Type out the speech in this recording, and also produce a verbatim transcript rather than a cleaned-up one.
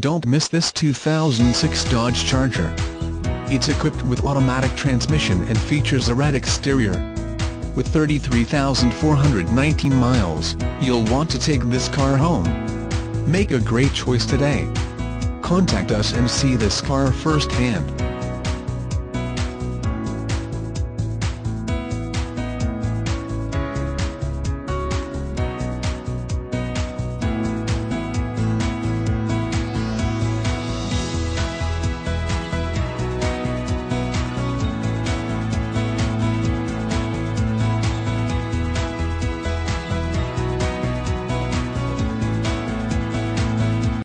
Don't miss this two thousand six Dodge Charger. It's equipped with automatic transmission and features a red exterior. With thirty-three thousand four hundred nineteen miles, you'll want to take this car home. Make a great choice today. Contact us and see this car firsthand.